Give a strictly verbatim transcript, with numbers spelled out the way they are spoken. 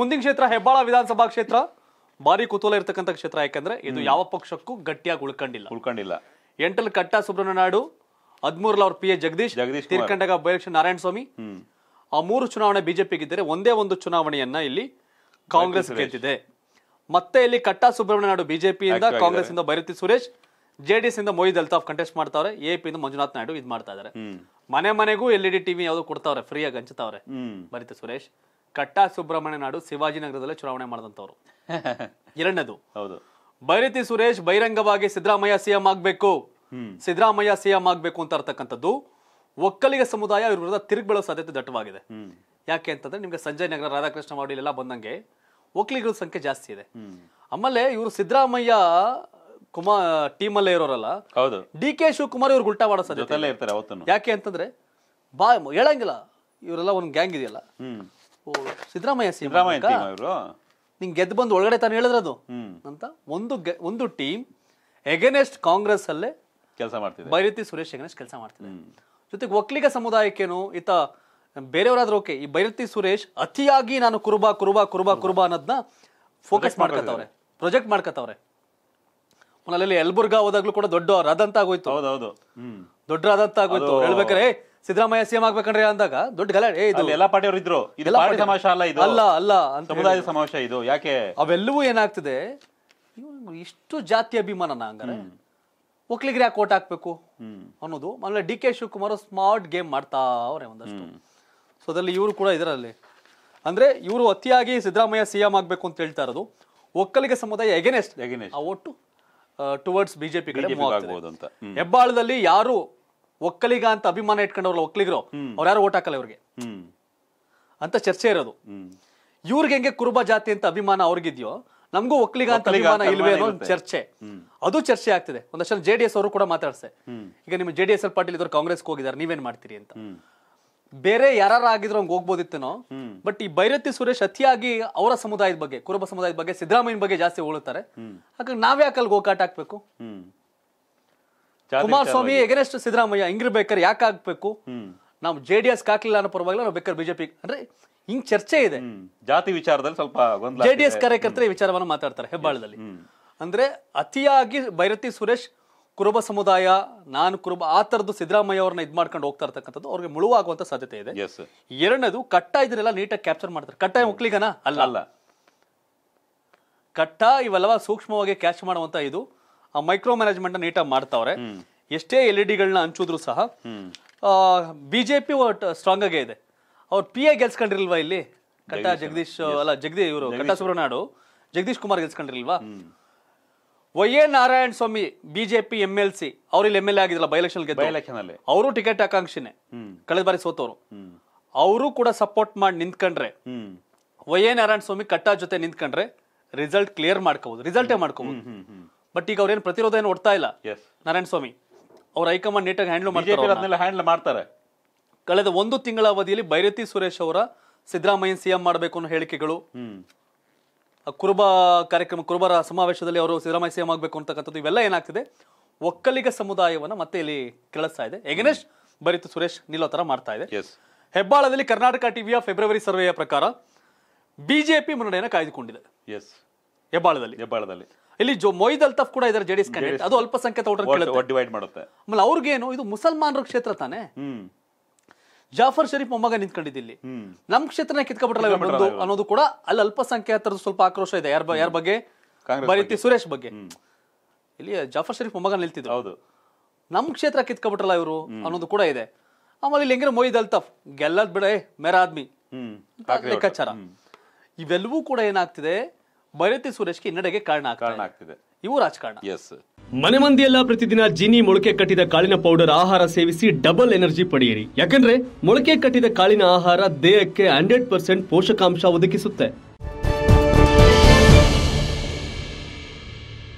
ಮುಂದಿನ ಕ್ಷೇತ್ರ ಹೆಬ್ಬಾಳ ವಿಧಾನಸಭಾ ಕ್ಷೇತ್ರ ಭಾರಿ ಕುತೂಹಲ ಇರತಕ್ಕಂತ ಕ್ಷೇತ್ರ, ಯಾಕಂದ್ರೆ ಇದು ಯಾವ ಪಕ್ಷಕ್ಕೂ ಗಟ್ಟಿಯಾಗಿ ಉಳ್ಕೊಂಡಿಲ್ಲ ಉಳ್ಕೊಂಡಿಲ್ಲ ಎಂಟಲ್ ಕಟ್ಟ ಸುಬ್ರಮಣ್ಯ ನಾಡು, ಹದಿಮೂರಲ ಅವ್ರ ಪಿ ಎ ಜಗದೀಶ್, ತೀರ್ಕೊಂಡಾಗ ಬೈಲೆಕ್ಷನ್ ನಾರಾಯಣ ಸ್ವಾಮಿ. ಆ ಮೂರು ಚುನಾವಣೆ ಬಿಜೆಪಿಗೆ ಇದ್ದರೆ ಒಂದೇ ಒಂದು ಚುನಾವಣೆಯನ್ನ ಇಲ್ಲಿ ಕಾಂಗ್ರೆಸ್ ಗೆದ್ದಿದೆ. ಮತ್ತೆ ಇಲ್ಲಿ ಕಟ್ಟ ಸುಬ್ರಮಣ್ಯ ನಾಡು ಬಿಜೆಪಿಯಿಂದ, ಕಾಂಗ್ರೆಸ್ ಇಂದ ಬೈರತಿ ಸುರೇಶ್, ಜೆಡಿಎಸ್ ಇಂದ ಮೊಯ್ದ್ ಅಲ್ತಾಫ್ ಕಂಟೆಸ್ಟ್ ಮಾಡ್ತಾವ್ರೆ, ಎಪಿ ಇಂದ ಮಂಜುನಾಥ್ ನಾಯ್ಡು ಇದ್ ಮಾಡ್ತಾ ಇದಾರೆ. ಮನೆ ಮನೆಗೂ ಎಲ್ ಇಡಿ ಟಿವಿ ಯಾವ್ದು ಕೊಡ್ತಾವ್ರೆ, ಫ್ರೀಯಾಗಿ ಹಂಚುತ್ತವ್ರೆ ಬೈರತಿ ಸುರೇಶ್. ಕಟ್ಟ ಸುಬ್ರಮಣ್ಯ ನಾಡು ಶಿವಾಜಿನಗರದಲ್ಲೇ ಚುನಾವಣೆ ಮಾಡಿದಂತವ್ರು. ಎರಡನೇದು ಬೈರತಿ ಸುರೇಶ್ ಬಹಿರಂಗವಾಗಿ ಸಿದ್ದರಾಮಯ್ಯ ಸಿಎಂ ಆಗ್ಬೇಕು, ಸಿದ್ದರಾಮಯ್ಯ ಸಿಎಂ ಆಗ್ಬೇಕು ಅಂತ ಇರ್ತಕ್ಕಂಥದ್ದು. ಒಕ್ಕಲಿಗ ಸಮುದಾಯ ಇವ್ರ ವಿರುದ್ಧ ತಿರುಗ್ಬೀಳೋ ಸಾಧ್ಯತೆ ದಟ್ಟವಾಗಿದೆ. ಯಾಕೆ ಅಂತಂದ್ರೆ ನಿಮ್ಗೆ ಸಂಜಯ್ ನಗರ, ರಾಧಾಕೃಷ್ಣ ವಾರ್ಡ್ ಇಲ್ಲೆಲ್ಲ ಬಂದಂಗೆ ಒಕ್ಕಲಿಗರ ಸಂಖ್ಯೆ ಜಾಸ್ತಿ ಇದೆ. ಆಮೇಲೆ ಇವರು ಸಿದ್ದರಾಮಯ್ಯ ಕುಮಾರ್ ಟೀಮ್ ಅಲ್ಲೇ ಇರೋರಲ್ಲ, ಡಿ ಕೆ ಶಿವಕುಮಾರ್ ಇವ್ರಿಗೆ ಉಲ್ಟಾ ಮಾಡೋ ಸಾಧ್ಯತೆ ಇರ್ತಾರೆ. ಯಾಕೆ ಅಂತಂದ್ರೆ ಬಾ ಹೇಳಂಗಿಲ್ಲ, ಇವರೆಲ್ಲ ಒಂದ್ ಗ್ಯಾಂಗ್ ಇದೆಯಲ್ಲ, ಸಿದ್ದರಾಮಯ್ಯ ನಿಂಗೆ ಗೆದ್ದು ಬಂದು ಒಳಗಡೆ ತಾನು ಹೇಳಿದ್ರದು ಅಂತ ಒಂದು ಒಂದು ಟೀಮ್ ಎಗೇನೆಸ್ಟ್ ಕಾಂಗ್ರೆಸ್ ಅಲ್ಲೇ ಕೆಲಸ ಮಾಡ್ತಿದೆ, ಬೈರತಿ ಸುರೇಶ್ ಎಗೇನೆಸ್ಟ್ ಕೆಲಸ ಮಾಡ್ತಿದೆ. ಜೊತೆಗೆ ಒಕ್ಕಲಿಗ ಸಮುದಾಯಕ್ಕೇನು ಈತ ಬೇರೆಯವರಾದ್ರೂ ಓಕೆ, ಈ ಬೈರತಿ ಸುರೇಶ್ ಅತಿಯಾಗಿ ನಾನು ಕುರುಬ ಕುರುಬ ಕುರುಬ ಕುರುಬ ಅನ್ನೋದನ್ನ ಫೋಕಸ್ ಮಾಡ್ಕೊತಾವ್ರೆ, ಪ್ರೊಜೆಕ್ಟ್ ಮಾಡ್ಕೊತಾವ್ರೆ. ಮೊನ್ನೆ ಯಲಬುರ್ಗಾ ಹೋದಾಗ್ಲೂ ಕೂಡ ದೊಡ್ಡ ರಥ ಅಂತ ಆಗೋಯ್ತು, ದೊಡ್ಡ ರಥ ಅಂತ ಆಗೋಯ್ತು. ಹೇಳ್ಬೇಕಾರೆ ಸಿದ್ದರಾಮಯ್ಯ ಸಿಎಂ ಆಗ್ಬೇಕಂದ್ರೆ ಅಂದಾಗ ದೊಡ್ಡ ಗಲಾಟೆ, ಎಲ್ಲಾ ಪಾರ್ಟಿಯವರು ಇದ್ರು, ಅಲ್ಲ ಅಲ್ಲ ಸಮುದಾಯ ಸಮಾವೇಶ ಇದು. ಯಾಕೆ ಅವೆಲ್ಲವೂ ಏನಾಗ್ತಿದೆ, ಇಷ್ಟು ಜಾತಿ ಅಭಿಮಾನನ ಹಂಗಾರೆ ಒಕ್ಲಿಗರ್ ಯಾಕೆ ಓಟ್ ಹಾಕ್ಬೇಕು ಅನ್ನೋದು. ಆಮೇಲೆ D K Shivakumar smart game ಮಾಡ್ತಾ ಅವ್ರೆ ಒಂದಷ್ಟು. ಸೊ ಅದ್ರಲ್ಲಿ ಇವರು ಕೂಡ ಇದರಲ್ಲಿ ಅಂದ್ರೆ ಇವರು ಅತಿಯಾಗಿ ಸಿದ್ದರಾಮಯ್ಯ ಸಿಎಂ ಆಗ್ಬೇಕು ಅಂತ ಹೇಳ್ತಾ ಇರೋದು ಒಕ್ಕಲಿಗ ಸಮುದಾಯ ಎಗೇನೆಸ್ಟ್ ಎಗೇನೆಸ್ಟ್ ಆ ಓಟು ಟುವರ್ಡ್ಸ್ ಬಿಜೆಪಿ ಕಡೆ ಮೂವ್ ಆಗಬಹುದು ಅಂತ. ಹೆಬ್ಬಾಳದಲ್ಲಿ ಯಾರು ಒಕ್ಕಲಿಗ ಅಂತ ಅಭಿಮಾನ ಇಟ್ಕೊಂಡವ್ರಲ್ಲ ಒಕ್ಕಲಿಗರು, ಅವ್ರು ಯಾರು ಓಟ್ ಹಾಕಲ್ಲ ಇವ್ರಿಗೆ ಅಂತ ಚರ್ಚೆ ಇರೋದು. ಇವ್ರಿಗೆ ಹೆಂಗೆ ಕುರುಬ ಜಾತಿ ಅಂತ ಅಭಿಮಾನ ಅವ್ರಿಗಿದ್ಯೋ, ನಮಗೂ ಒಕ್ಕಲಿಗ ಅಂತ ಅಭಿಮಾನ ಇಲ್ವೇ ಅನ್ನೋ ಚರ್ಚೆ, ಅದು ಚರ್ಚೆ ಆಗ್ತಿದೆ. ಒಂದಷ್ಟು ಜೆಡಿಎಸ್ ಅವರು ಕೂಡ ಮಾತಾಡ್ಸೆ, ಈಗ ನಿಮ್ಮ ಜೆಡಿಎಸ್ ಪಾರ್ಟಿಲಿ ಇದ್ರು ಕಾಂಗ್ರೆಸ್ಗೆ ಹೋಗಿದ್ದಾರೆ, ನೀವೇನ್ ಮಾಡ್ತೀರಿ ಅಂತ. ಬೇರೆ ಯಾರಾಗಿದ್ರು ಹಂಗೆ ಹೋಗ್ಬೋದಿತ್ತೇನೋ, ಬಟ್ ಈ ಬೈರತಿ ಸುರೇಶ್ ಅತಿಯಾಗಿ ಅವರ ಸಮುದಾಯದ ಬಗ್ಗೆ, ಕುರುಬ ಸಮುದಾಯದ ಬಗ್ಗೆ, ಸಿದ್ದರಾಮಯ್ಯನ ಬಗ್ಗೆ ಜಾಸ್ತಿ ಹೋಗ್ತಾರೆ. ಹಾಗಾಗಿ ನಾವ್ಯಾಕೆ ಅಲ್ಲಿ ಗೋಕಾಟ್ ಹಾಕ್ಬೇಕು, ಕುಮಾರಸ್ವಾಮಿ ಎಗೇನೆಸ್ಟ್ ಸಿದ್ದರಾಮಯ್ಯ ಹಿಂಗಿರ್ಬೇಕಾರೆ ಯಾಕೆ ಆಗ್ಬೇಕು, ನಾವು ಜೆಡಿಎಸ್ ಹಾಕ್ಲಿಲ್ಲ ಅನ್ನೋ ಪರವಾಗಿಲ್ಲ, ನಾವು ಬೇಕಾದ್ರೆ ಬಿಜೆಪಿ ಅಂದ್ರೆ ಹಿಂಗ್ ಚರ್ಚೆ ಇದೆ. ಜಾತಿ ವಿಚಾರದಲ್ಲಿ ಸ್ವಲ್ಪ ಜೆಡಿಎಸ್ ಕಾರ್ಯಕರ್ತರ ವಿಚಾರವನ್ನು ಮಾತಾಡ್ತಾರೆ ಹೆಬ್ಬಾಳದಲ್ಲಿ. ಅಂದ್ರೆ ಅತಿಯಾಗಿ ಬೈರತಿ ಸುರೇಶ್ ಕುರುಬ ಸಮುದಾಯ, ನಾನು ಕುರುಬ ಆ ತರದ್ದು ಸಿದ್ದರಾಮಯ್ಯ ಅವ್ರನ್ನ ಇದ್ ಮಾಡ್ಕೊಂಡು ಹೋಗ್ತಾ ಇರ್ತಕ್ಕಂಥದ್ದು ಅವ್ರಿಗೆ ಮುಳುವಾಗುವಂತ ಸಾಧ್ಯತೆ ಇದೆ. ಎರಡನೇದು ಕಟ್ಟ ಇದನ್ನೆಲ್ಲ ನೀಟಾಗಿ ಕ್ಯಾಪ್ಚರ್ ಮಾಡ್ತಾರೆ. ಕಟ್ಟ ಒಕ್ಕಲಿಗನ ಅಲ್ಲ ಅಲ್ಲ, ಕಟ್ಟ ಇವೆಲ್ಲವ ಸೂಕ್ಷ್ಮವಾಗಿ ಕ್ಯಾಚ್ ಮಾಡುವಂತ ಇದು ಆ ಮೈಕ್ರೋ ಮ್ಯಾನೇಜ್ಮೆಂಟ್ ನೀಟಾಗಿ ಮಾಡ್ತಾವ್ರೆ. ಎಷ್ಟೇ ಎಲ್ ಇ ಡಿಗಳನ್ನ ಹಂಚಿದ್ರು ಸಹ ಬಿಜೆಪಿ ಸ್ಟ್ರಾಂಗ್ ಆಗೇ ಇದೆ. ಅವ್ರು ಪಿ ಎ ಗೆಲ್ಸ್ಕೊಂಡಿರ್ಲ್ವಾ ಇಲ್ಲಿ, ಕಟ್ಟ ಜಗದೀಶ್ ಅಲ್ಲ ಜಗದೀಶ್ ಇವರು ಕಟ್ಟ ಸುಬ್ರಮಣ್ಯ ಜಗದೀಶ್ ಕುಮಾರ್ ಗೆಲ್ಸ್ಕೊಂಡಿರ್ಲ್ವಾ. Y A Narayana Swamy BJP M L C, ಅವ್ರು ಇಲ್ಲಿ ಎಂ ಎಲ್ ಎ ಆಗಿದ್ರಲ್ಲ ಬೈ ಎಲೆಕ್ಷನ್ ಗೆದ್ದು, ಅವರು ಟಿಕೆಟ್ ಆಕಾಂಕ್ಷಿನೇ, ಕಳೆದ ಬಾರಿ ಸೋತವ್ರು. ಅವರು ಕೂಡ ಸಪೋರ್ಟ್ ಮಾಡಿ ನಿಂತ್ಕೊಂಡ್ರೆ, ವೈ ಎ ನಾರಾಯಣ ಸ್ವಾಮಿ ಕಟ್ಟ ಜೊತೆ ನಿಂತ್ಕೊಂಡ್ರೆ ರಿಸಲ್ಟ್ ಕ್ಲಿಯರ್ ಮಾಡ್ಕೋಬಹುದು, ರಿಸಲ್ಟೇ ಮಾಡ್ಕೋಬಹುದು. ಬಟ್ ಈಗ ಅವ್ರೇನು ಪ್ರತಿರೋಧ ಏನು ಒಡ್ತಾ ಇಲ್ಲ ನಾರಾಯಣ ಸ್ವಾಮಿ, ಅವ್ರ ಹೈಕಮಾಂಡ್ ನೀಟಾಗಿ ಹ್ಯಾಂಡಲ್ ಹ್ಯಾಂಡಲ್ ಮಾಡ್ತಾರೆ. ಕಳೆದ ಒಂದು ತಿಂಗಳ ಅವಧಿಯಲ್ಲಿ ಬೈರತಿ ಸುರೇಶ್ ಅವರ ಸಿದ್ದರಾಮಯ್ಯ ಸಿಎಂ ಮಾಡಬೇಕು ಅನ್ನೋ ಹೇಳಿಕೆಗಳು, ಕುರುಬ ಕಾರ್ಯಕ್ರಮ ಕುರುಬರ ಸಮಾವೇಶದಲ್ಲಿ ಅವರು ಸಿದ್ದರಾಮಯ್ಯ ಸಿಎಂ ಆಗಬೇಕು ಅಂತಕ್ಕಂಥದ್ದು, ಇವೆಲ್ಲ ಏನಾಗ್ತಿದೆ ಒಕ್ಕಲಿಗ ಸಮುದಾಯವನ್ನು ಮತ್ತೆ ಇಲ್ಲಿ ಕೆಳಸ್ತಾ ಇದೆ, ಎಗೇನೆಸ್ಟ್ ಬೈರತಿ ಸುರೇಶ್ ನಿಲ್ಲೋ ತರ ಮಾಡ್ತಾ ಇದೆ. ಹೆಬ್ಬಾಳದಲ್ಲಿ ಕರ್ನಾಟಕ ಟಿವಿಯ ಫೆಬ್ರವರಿ ಸರ್ವೆಯ ಪ್ರಕಾರ ಬಿಜೆಪಿ ಮುನ್ನಡೆಯನ್ನು ಕಾಯ್ದುಕೊಂಡಿದೆ ಹೆಬ್ಬಾಳದಲ್ಲಿ. ಹೆಬ್ಬಾಳದಲ್ಲಿ ಇಲ್ಲಿ ಜೋ ಮೊಯ್ದ್ ಅಲ್ತಾಫ್ ಕೂಡ ಇದ್ದಾರೆ ಜೆಡಿಎಸ್ ಕ್ಯಾಂಡಿಡೇಟ್, ಅದು ಅಲ್ಪಸಂಖ್ಯಾತ ಡಿವೈಡ್ ಮಾಡುತ್ತೆ. ಆಮೇಲೆ ಅವ್ರಿಗೇನು ಇದು ಮುಸಲ್ಮಾನರ ಕ್ಷೇತ್ರ ತಾನೆ, ಜಾಫರ್ ಶರೀಫ್ ಮೊಮ್ಮಗ ನಿಂತ್ಕೊಂಡಿದ್ದಿಲ್ಲಿ, ನಮ್ ಕ್ಷೇತ್ರನ ಕಿತ್ಕೊಬಿಟ್ರಲ್ಲ ಅನ್ನೋದು ಕೂಡ ಅಲ್ಲಿ ಅಲ್ಪಸಂಖ್ಯಾತರ ಸ್ವಲ್ಪ ಆಕ್ರೋಶ ಇದೆ. ಯಾರ ಯಾರ ಬಗ್ಗೆ, ಬೈರತಿ ಸುರೇಶ್ ಬಗ್ಗೆ. ಇಲ್ಲಿ ಜಾಫರ್ ಶರೀಫ್ ಮೊಮ್ಮಗ ನಿಲ್ತಿದ್ರು, ಹೌದು ನಮ್ ಕ್ಷೇತ್ರ ಕಿತ್ಕೊಬಿಟ್ರಲ್ಲ ಇವರು ಅನ್ನೋದು ಕೂಡ ಇದೆ. ಆಮೇಲೆ ಇಲ್ಲಿ ಹೆಂಗಿರೋ ಮೊಯ್ದ್ ಅಲ್ತಾಫ್ ಗೆಲ್ಲದ್ ಬಿಡ ಮೇರ ಆದ್ಮಿ ಲೆಕ್ಕಾಚಾರ, ಇವೆಲ್ಲವೂ ಕೂಡ ಏನಾಗ್ತಿದೆ ಬೈರತಿ ಸುರೇಶ್ಗೆ ಹಿನ್ನಡೆಗೆ ಕಾರಣ ಆಗ್ತಿದೆ ಇವು ರಾಜಕಾರಣ. ಮನೆ ಮಂದಿಯೆಲ್ಲ ಪ್ರತಿದಿನ ಜಿನಿ ಮೊಳಕೆ ಕಟ್ಟಿದ ಕಾಳಿನ ಪೌಡರ್ ಆಹಾರ ಸೇವಿಸಿ ಡಬಲ್ ಎನರ್ಜಿ ಪಡೆಯಿರಿ. ಯಾಕಂದ್ರೆ ಮೊಳಕೆ ಕಟ್ಟಿದ ಕಾಳಿನ ಆಹಾರ ದೇಹಕ್ಕೆ ಹಂಡ್ರೆಡ್ ಪರ್ಸೆಂಟ್ ಪೋಷಕಾಂಶ ಒದಗಿಸುತ್ತೆ.